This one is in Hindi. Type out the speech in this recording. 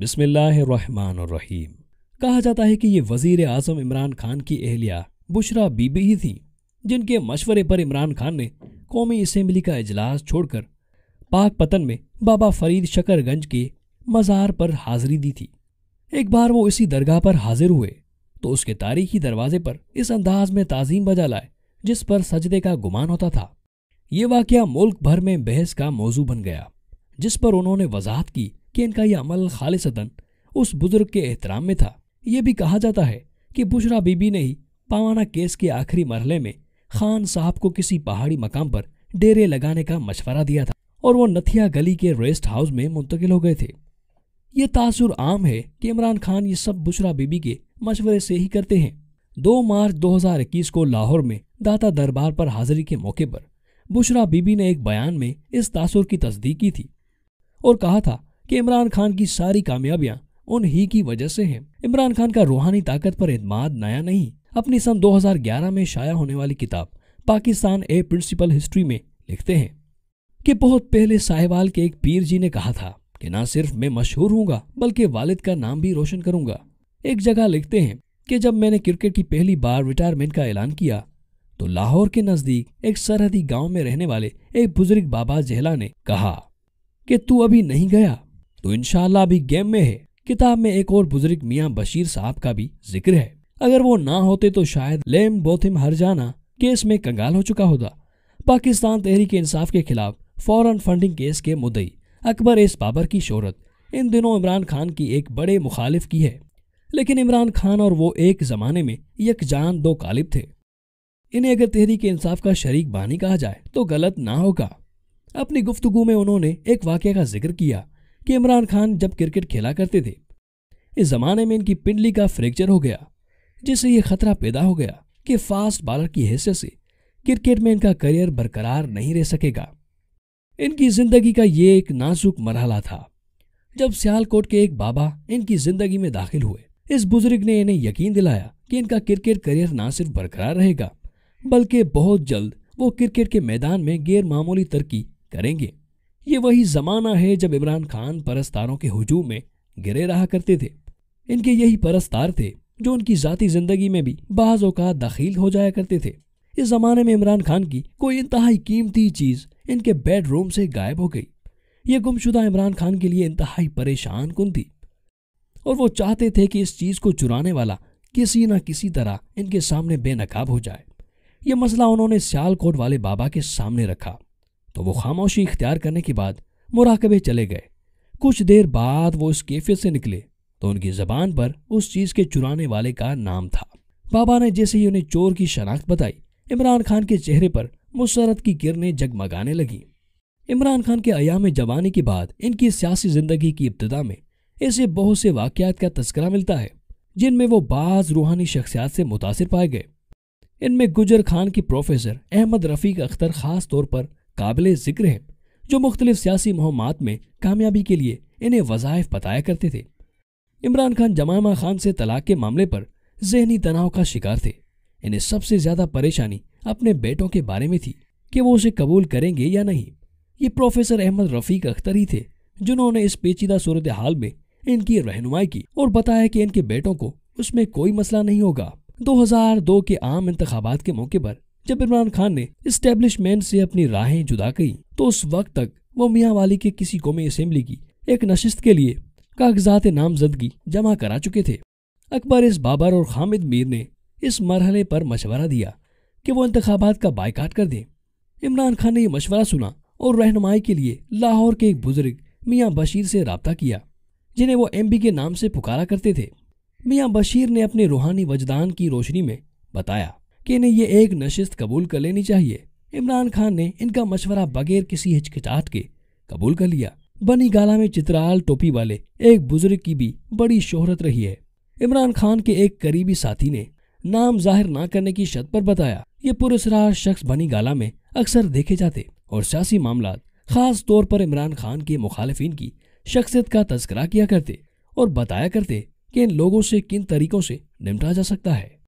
बिस्मिल्लाहिर्रहमानिर्रहीम। कहा जाता है कि ये वज़ीर आज़म इमरान खान की अहलिया बुशरा बीबी ही थी, जिनके मशवरे पर इमरान खान ने कौमी असम्बली का इजलास छोड़कर पाक पतन में बाबा फरीद शकरगंज के मज़ार पर हाज़िरी दी थी। एक बार वो इसी दरगाह पर हाजिर हुए तो उसके तारीखी दरवाजे पर इस अंदाज में ताज़ीम बजा लाए जिस पर सजदे का गुमान होता था। ये वाक़या मुल्क भर में बहस का मौजू बन गया, जिस पर उन्होंने वजाहत की कि इनका यह अमल खालिसतन उस बुज़ुर्ग के एहतराम में था। यह भी कहा जाता है कि बुशरा बीबी ने ही पावाना केस के आखिरी मरहले में खान साहब को किसी पहाड़ी मकाम पर डेरे लगाने का मशवरा दिया था और वो नथिया गली के रेस्ट हाउस में मुंतकिल हो गए थे। ये तासुर आम है कि इमरान खान ये सब बुशरा बीबी के मशवरे से ही करते हैं। 2 मार्च 2021 को लाहौर में दाता दरबार पर हाजिरी के मौके पर बुशरा बीबी ने एक बयान में इस तासुर की तस्दीक की थी और कहा था कि इमरान खान की सारी कामयाबियां उन्हीं की वजह से हैं। इमरान खान का रूहानी ताकत पर एतमाद नया नहीं। अपनी सन 2011 में शाया होने वाली किताब पाकिस्तान ए प्रिंसिपल हिस्ट्री में लिखते हैं कि बहुत पहले साहिवाल के एक पीर जी ने कहा था कि ना सिर्फ मैं मशहूर हूँगा बल्कि वालिद का नाम भी रोशन करूँगा। एक जगह लिखते हैं कि जब मैंने क्रिकेट की पहली बार रिटायरमेंट का ऐलान किया तो लाहौर के नज़दीक एक सरहदी गांव में रहने वाले एक बुजुर्ग बाबा जहला ने कहा कि तू अभी नहीं गया तो इंशाल्लाह अभी गेम में है। किताब में एक और बुजुर्ग मियाँ बशीर साहब का भी जिक्र है। अगर वो ना होते तो शायद लेम बोथिम हर जाना केस में कंगाल हो चुका होता। पाकिस्तान तहरीक इंसाफ के खिलाफ फॉरेन फंडिंग केस के मुद्दई अकबर एस बाबर की शोहरत इन दिनों इमरान खान की एक बड़े मुखालिफ की है, लेकिन इमरान खान और वो एक ज़माने में यकजान दो कालिब थे। इन्हें अगर तहरीक इंसाफ का शरीक बानी कहा जाए तो गलत ना होगा। अपनी गुफ्तगू में उन्होंने एक वाक़े का जिक्र किया कि इमरान खान जब क्रिकेट खेला करते थे इस ज़माने में इनकी पिंडली का फ्रैक्चर हो गया, जिससे ये खतरा पैदा हो गया कि फास्ट बॉलर की हैसियत से क्रिकेट में इनका करियर बरकरार नहीं रह सकेगा। इनकी ज़िंदगी का ये एक नाजुक मरहला था जब सियालकोट के एक बाबा इनकी ज़िंदगी में दाखिल हुए। इस बुजुर्ग ने इन्हें यकीन दिलाया कि इनका क्रिकेट करियर ना सिर्फ बरकरार रहेगा बल्कि बहुत जल्द वो क्रिकेट के मैदान में गैर मामूली तरक्की करेंगे। ये वही ज़माना है जब इमरान खान परस्तारों के हुजूम में गिरे रहा करते थे। इनके यही परस्तार थे जो उनकी ज़ाती ज़िंदगी में भी बाज़ औक़ात दाखिल हो जाया करते थे। इस ज़माने में इमरान खान की कोई इंतहाई कीमती चीज़ इनके बेडरूम से गायब हो गई। ये गुमशुदा इमरान खान के लिए इंतहाई परेशान कुन थी और वो चाहते थे कि इस चीज़ को चुराने वाला किसी न किसी तरह इनके सामने बेनकाब हो जाए। ये मसला उन्होंने सियालकोट वाले बाबा के सामने रखा तो वो खामोशी इख्तियार करने के बाद मुराकबे चले गए। कुछ देर बाद वो इस कैफियत से निकले तो उनकी ज़बान पर उस चीज़ के चुराने वाले का नाम था। बाबा ने जैसे ही उन्हें चोर की शनाख्त बताई, इमरान खान के चेहरे पर मुसरत की किरणें जगमगाने लगीं। इमरान खान के अयाम जवानी के बाद इनकी सियासी ज़िंदगी की इब्तदा में ऐसे बहुत से वाक़यात का तस्करा मिलता है जिनमें वो बाज़ रूहानी शख्सियात से मुतासिर पाए गए। इनमें गुज्जर खान की प्रोफेसर अहमद रफ़ीक अख्तर ख़ास तौर पर काबिल ज़िक्र हैं, जो मुख्तलिफ सियासी मुहमात में कामयाबी के लिए इन्हें वज़ाइफ बताया करते थे। इमरान खान जमामा खान से तलाक के मामले पर ज़हनी तनाव का शिकार थे। इन्हें सबसे ज़्यादा परेशानी अपने बेटों के बारे में थी कि वो उसे कबूल करेंगे या नहीं। ये प्रोफेसर अहमद रफ़ीक अख्तर ही थे जिन्होंने इस पेचीदा सूरत हाल में इनकी रहनुमाई की और बताया कि इनके बेटों को उसमें कोई मसला नहीं होगा। 2002 के आम इंतखाबात के मौके पर जब इमरान खान ने इस्टेब्लिशमेंट से अपनी राहें जुदा की तो उस वक्त तक वो मियाँ वाली के किसी कौमी असम्बली की एक नशिस्त के लिए कागजात नामजदगी जमा करा चुके थे। अकबर एस बाबर और हामिद मीर ने इस मरहले पर मशवरा दिया कि वो इंतखाबात का बायकाट कर दें। इमरान खान ने यह मशवरा सुना और रहनुमाई के लिए लाहौर के एक बुजुर्ग मियाँ बशीर से रब्ता किया, जिन्हें वो एमबी के नाम से पुकारा करते थे। मियाँ बशीर ने अपने रूहानी वजदान की रोशनी में बताया कि इन्हें यह एक नशिस्त कबूल कर लेनी चाहिए। इमरान खान ने इनका मशवरा बगैर किसी हिचकिचाहट के कबूल कर लिया। बनीगाला में चित्राल टोपी वाले एक बुजुर्ग की भी बड़ी शोहरत रही है। इमरान खान के एक करीबी साथी ने नाम जाहिर ना करने की शर्त पर बताया ये पुरस्कार शख्स बनीगाला में अक्सर देखे जाते और सियासी मामला खास तौर पर इमरान खान के मुखालिफिन की शख्सियत का तस्करा किया करते और बताया करते कि इन लोगों से किन तरीकों से निपटा जा सकता है।